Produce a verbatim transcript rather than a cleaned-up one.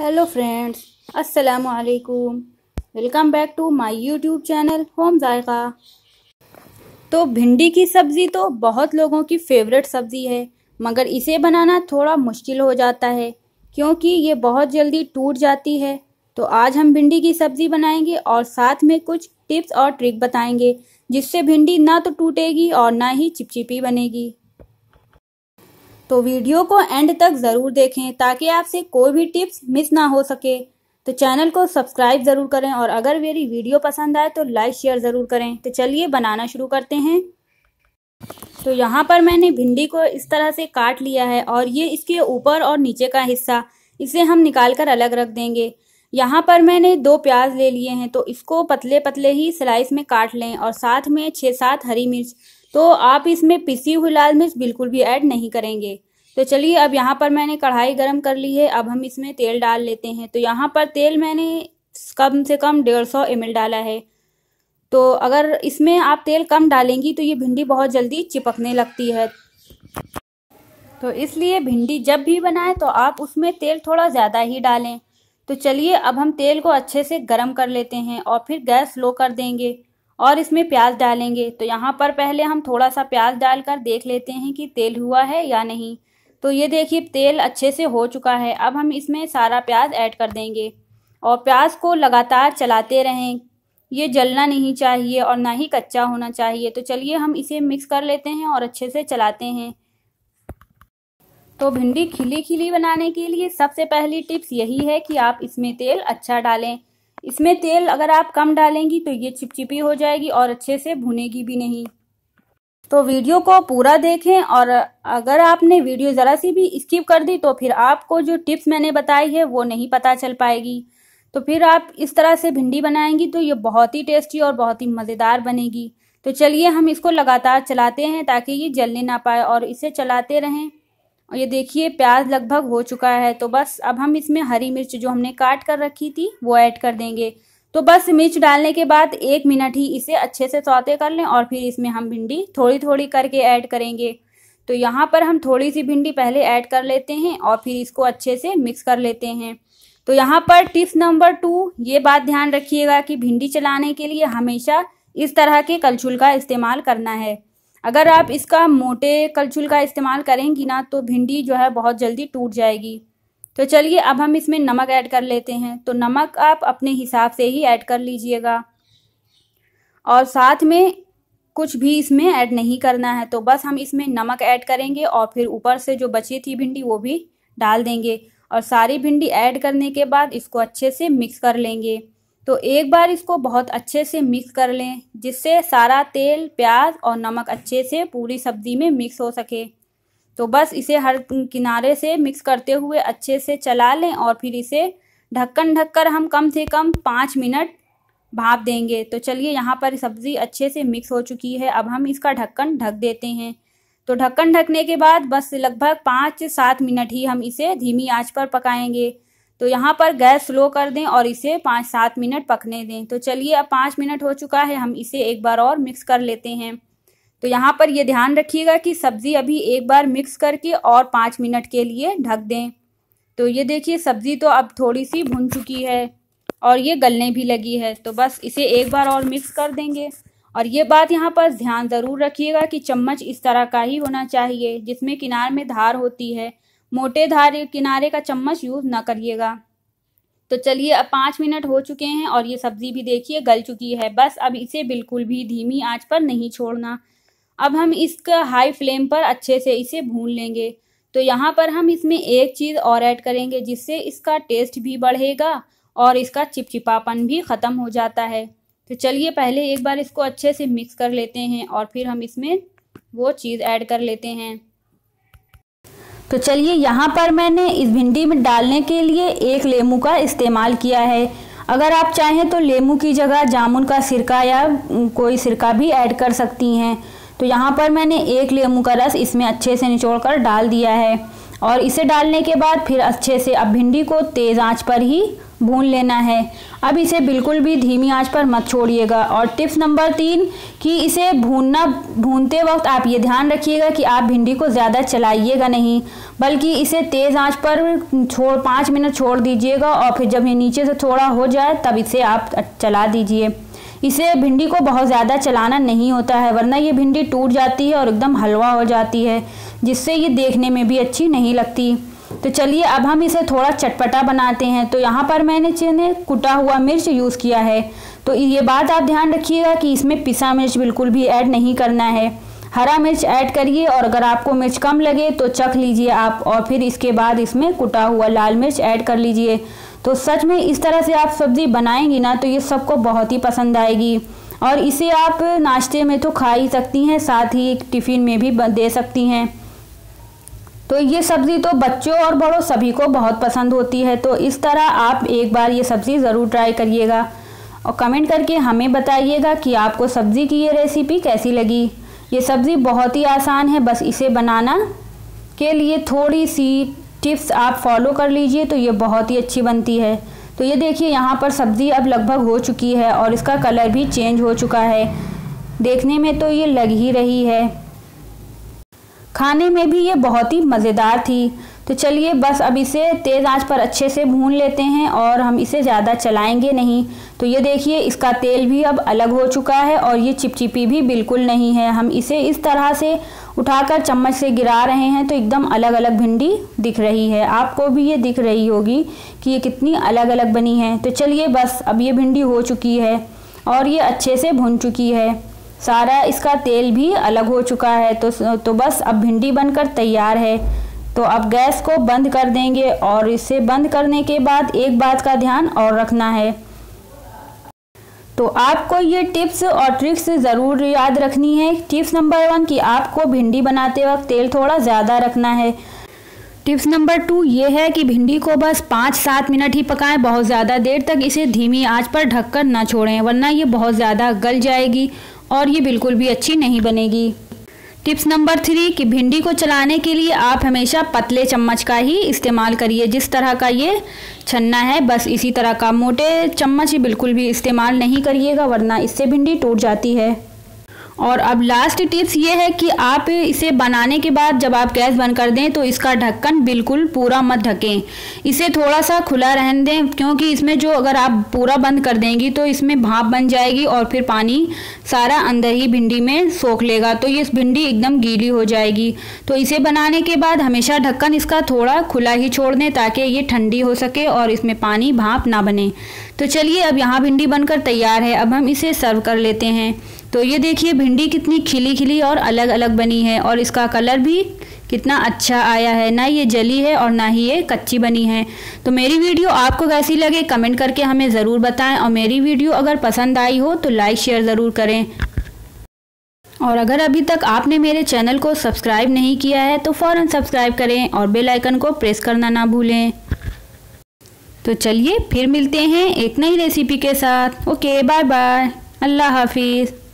Hello friends, अस्सलामु अलैकुम। Welcome back to my YouTube channel home Zaika. तो भिंडी की सब्ज़ी तो बहुत लोगों की फेवरेट सब्ज़ी है, मगर इसे बनाना थोड़ा मुश्किल हो जाता है क्योंकि ये बहुत जल्दी टूट जाती है। तो आज हम भिंडी की सब्ज़ी बनाएंगे और साथ में कुछ टिप्स और ट्रिक बताएंगे जिससे भिंडी ना तो टूटेगी और ना ही चिपचिपी बनेगी। तो वीडियो को एंड तक ज़रूर देखें ताकि आपसे कोई भी टिप्स मिस ना हो सके। तो चैनल को सब्सक्राइब ज़रूर करें और अगर मेरी वीडियो पसंद आए तो लाइक शेयर ज़रूर करें। तो चलिए बनाना शुरू करते हैं। तो यहाँ पर मैंने भिंडी को इस तरह से काट लिया है और ये इसके ऊपर और नीचे का हिस्सा इसे हम निकाल कर अलग रख देंगे। यहाँ पर मैंने दो प्याज ले लिए हैं, तो इसको पतले पतले ही स्लाइस में काट लें और साथ में छः सात हरी मिर्च। तो आप इसमें पिसी हुई लाल मिर्च बिल्कुल भी ऐड नहीं करेंगे। तो चलिए, अब यहाँ पर मैंने कढ़ाई गरम कर ली है, अब हम इसमें तेल डाल लेते हैं। तो यहाँ पर तेल मैंने कम से कम डेढ़ सौ एम एल डाला है। तो अगर इसमें आप तेल कम डालेंगी तो ये भिंडी बहुत जल्दी चिपकने लगती है। तो इसलिए भिंडी जब भी बनाएं तो आप उसमें तेल थोड़ा ज़्यादा ही डालें। तो चलिए, अब हम तेल को अच्छे से गर्म कर लेते हैं और फिर गैस स्लो कर देंगे और इसमें प्याज डालेंगे। तो यहाँ पर पहले हम थोड़ा सा प्याज डालकर देख लेते हैं कि तेल हुआ है या नहीं। तो ये देखिए, तेल अच्छे से हो चुका है। अब हम इसमें सारा प्याज ऐड कर देंगे और प्याज को लगातार चलाते रहें। ये जलना नहीं चाहिए और ना ही कच्चा होना चाहिए। तो चलिए, हम इसे मिक्स कर लेते हैं और अच्छे से चलाते हैं। तो भिंडी खिली खिली बनाने के लिए सबसे पहली टिप्स यही है कि आप इसमें तेल अच्छा डालें। इसमें तेल अगर आप कम डालेंगी तो ये चिपचिपी हो जाएगी और अच्छे से भुनेगी भी नहीं। तो वीडियो को पूरा देखें और अगर आपने वीडियो ज़रा सी भी स्किप कर दी तो फिर आपको जो टिप्स मैंने बताई है वो नहीं पता चल पाएगी। तो फिर आप इस तरह से भिंडी बनाएंगी तो ये बहुत ही टेस्टी और बहुत ही मज़ेदार बनेगी। तो चलिए, हम इसको लगातार चलाते हैं ताकि ये जलने ना पाए और इसे चलाते रहें। और ये देखिए, प्याज लगभग हो चुका है। तो बस अब हम इसमें हरी मिर्च जो हमने काट कर रखी थी वो ऐड कर देंगे। तो बस मिर्च डालने के बाद एक मिनट ही इसे अच्छे से सौते कर लें और फिर इसमें हम भिंडी थोड़ी थोड़ी करके ऐड करेंगे। तो यहाँ पर हम थोड़ी सी भिंडी पहले ऐड कर लेते हैं और फिर इसको अच्छे से मिक्स कर लेते हैं। तो यहाँ पर टिप्स नंबर टू, ये बात ध्यान रखिएगा कि भिंडी चलाने के लिए हमेशा इस तरह के कलछुल का इस्तेमाल करना है। अगर आप इसका मोटे कलछुल का इस्तेमाल करेंगी ना तो भिंडी जो है बहुत जल्दी टूट जाएगी। तो चलिए, अब हम इसमें नमक ऐड कर लेते हैं। तो नमक आप अपने हिसाब से ही ऐड कर लीजिएगा और साथ में कुछ भी इसमें ऐड नहीं करना है। तो बस हम इसमें नमक ऐड करेंगे और फिर ऊपर से जो बची थी भिंडी वो भी डाल देंगे और सारी भिंडी ऐड करने के बाद इसको अच्छे से मिक्स कर लेंगे। तो एक बार इसको बहुत अच्छे से मिक्स कर लें जिससे सारा तेल, प्याज और नमक अच्छे से पूरी सब्ज़ी में मिक्स हो सके। तो बस इसे हर किनारे से मिक्स करते हुए अच्छे से चला लें और फिर इसे ढक्कन ढककर हम कम से कम पाँच मिनट भाप देंगे। तो चलिए, यहाँ पर सब्ज़ी अच्छे से मिक्स हो चुकी है। अब हम इसका ढक्कन ढक देते हैं। तो ढक्कन ढकने के बाद बस लगभग पाँच सात मिनट ही हम इसे धीमी आँच पर पकाएँगे। तो यहाँ पर गैस स्लो कर दें और इसे पाँच सात मिनट पकने दें। तो चलिए, अब पाँच मिनट हो चुका है, हम इसे एक बार और मिक्स कर लेते हैं। तो यहाँ पर ये ध्यान रखिएगा कि सब्ज़ी अभी एक बार मिक्स करके और पाँच मिनट के लिए ढक दें। तो ये देखिए, सब्ज़ी तो अब थोड़ी सी भुन चुकी है और ये गलने भी लगी है। तो बस इसे एक बार और मिक्स कर देंगे। और ये बात यहाँ पर ध्यान ज़रूर रखिएगा कि चम्मच इस तरह का ही होना चाहिए जिसमें किनार में धार होती है। मोटे धार किनारे का चम्मच यूज़ ना करिएगा। तो चलिए, अब पाँच मिनट हो चुके हैं और ये सब्ज़ी भी देखिए गल चुकी है। बस अब इसे बिल्कुल भी धीमी आंच पर नहीं छोड़ना। अब हम इसका हाई फ्लेम पर अच्छे से इसे भून लेंगे। तो यहाँ पर हम इसमें एक चीज़ और ऐड करेंगे जिससे इसका टेस्ट भी बढ़ेगा और इसका चिपचिपापन भी ख़त्म हो जाता है। तो चलिए, पहले एक बार इसको अच्छे से मिक्स कर लेते हैं और फिर हम इसमें वो चीज़ ऐड कर लेते हैं। तो चलिए, यहाँ पर मैंने इस भिंडी में डालने के लिए एक लेमू का इस्तेमाल किया है। अगर आप चाहें तो लेमू की जगह जामुन का सिरका या कोई सिरका भी ऐड कर सकती हैं। तो यहाँ पर मैंने एक लेमू का रस इसमें अच्छे से निचोड़ कर डाल दिया है। और इसे डालने के बाद फिर अच्छे से अब भिंडी को तेज़ आंच पर ही भून लेना है। अब इसे बिल्कुल भी धीमी आंच पर मत छोड़िएगा। और टिप्स नंबर तीन कि इसे भूनना भूनते वक्त आप ये ध्यान रखिएगा कि आप भिंडी को ज़्यादा चलाइएगा नहीं, बल्कि इसे तेज़ आंच पर छोड़ पाँच मिनट छोड़ दीजिएगा और फिर जब ये नीचे से थोड़ा हो जाए तब इसे आप चला दीजिए। इसे भिंडी को बहुत ज़्यादा चलाना नहीं होता है, वरना ये भिंडी टूट जाती है और एकदम हलवा हो जाती है, जिससे ये देखने में भी अच्छी नहीं लगती। तो चलिए अब हम इसे थोड़ा चटपटा बनाते हैं। तो यहाँ पर मैंने चने कुटा हुआ मिर्च यूज़ किया है। तो ये बात आप ध्यान रखिएगा कि इसमें पिसा मिर्च बिल्कुल भी ऐड नहीं करना है। हरा मिर्च ऐड करिए और अगर आपको मिर्च कम लगे तो चख लीजिए आप, और फिर इसके बाद इसमें कुटा हुआ लाल मिर्च ऐड कर लीजिए। तो सच में इस तरह से आप सब्ज़ी बनाएंगी ना तो ये सबको बहुत ही पसंद आएगी। और इसे आप नाश्ते में तो खा ही सकती हैं, साथ ही टिफ़िन में भी दे सकती हैं। तो ये सब्ज़ी तो बच्चों और बड़ों सभी को बहुत पसंद होती है। तो इस तरह आप एक बार ये सब्ज़ी ज़रूर ट्राई करिएगा और कमेंट करके हमें बताइएगा कि आपको सब्ज़ी की ये रेसिपी कैसी लगी। ये सब्ज़ी बहुत ही आसान है, बस इसे बनाना के लिए थोड़ी सी टिप्स आप फॉलो कर लीजिए तो ये बहुत ही अच्छी बनती है। तो ये देखिए यहाँ पर सब्ज़ी अब लगभग हो चुकी है और इसका कलर भी चेंज हो चुका है, देखने में तो ये लग ही रही है, खाने में भी ये बहुत ही मज़ेदार थी। तो चलिए बस अब इसे तेज़ आंच पर अच्छे से भून लेते हैं और हम इसे ज़्यादा चलाएंगे नहीं। तो ये देखिए इसका तेल भी अब अलग हो चुका है और ये चिपचिपी भी बिल्कुल नहीं है। हम इसे इस तरह से उठाकर चम्मच से गिरा रहे हैं तो एकदम अलग अलग भिंडी दिख रही है। आपको भी ये दिख रही होगी कि ये कितनी अलग अलग बनी है। तो चलिए बस अब ये भिंडी हो चुकी है और ये अच्छे से भुन चुकी है, सारा इसका तेल भी अलग हो चुका है। तो तो बस अब भिंडी बनकर तैयार है। तो अब गैस को बंद कर देंगे और इसे बंद करने के बाद एक बात का ध्यान और रखना है। तो आपको ये टिप्स और ट्रिक्स ज़रूर याद रखनी है। टिप्स नंबर वन कि आपको भिंडी बनाते वक्त तेल थोड़ा ज़्यादा रखना है। टिप्स नंबर टू ये है कि भिंडी को बस पाँच सात मिनट ही पकाएं, बहुत ज़्यादा देर तक इसे धीमी आंच पर ढककर ना छोड़ें, वरना ये बहुत ज़्यादा गल जाएगी और ये बिल्कुल भी अच्छी नहीं बनेगी। टिप्स नंबर थ्री कि भिंडी को चलाने के लिए आप हमेशा पतले चम्मच का ही इस्तेमाल करिए। जिस तरह का ये छन्ना है बस इसी तरह का, मोटे चम्मच ही बिल्कुल भी इस्तेमाल नहीं करिएगा, वरना इससे भिंडी टूट जाती है। और अब लास्ट टिप्स ये है कि आप इसे बनाने के बाद जब आप गैस बंद कर दें तो इसका ढक्कन बिल्कुल पूरा मत ढकें, इसे थोड़ा सा खुला रहने दें, क्योंकि इसमें जो अगर आप पूरा बंद कर देंगी तो इसमें भाप बन जाएगी और फिर पानी सारा अंदर ही भिंडी में सोख लेगा, तो ये भिंडी एकदम गीली हो जाएगी। तो इसे बनाने के बाद हमेशा ढक्कन इसका थोड़ा खुला ही छोड़ दें ताकि ये ठंडी हो सके और इसमें पानी भाप ना बने। तो चलिए अब यहाँ भिंडी बनकर तैयार है, अब हम इसे सर्व कर लेते हैं। तो ये देखिए भिंडी कितनी खिली खिली और अलग अलग बनी है और इसका कलर भी कितना अच्छा आया है, ना ये जली है और ना ही ये कच्ची बनी है। तो मेरी वीडियो आपको कैसी लगे कमेंट करके हमें ज़रूर बताएं और मेरी वीडियो अगर पसंद आई हो तो लाइक शेयर ज़रूर करें। और अगर अभी तक आपने मेरे चैनल को सब्सक्राइब नहीं किया है तो फ़ौरन सब्सक्राइब करें और बेल आइकन को प्रेस करना ना भूलें। तो चलिए फिर मिलते हैं एक नई रेसिपी के साथ। ओके, बाय बाय, अल्लाह हाफिज़।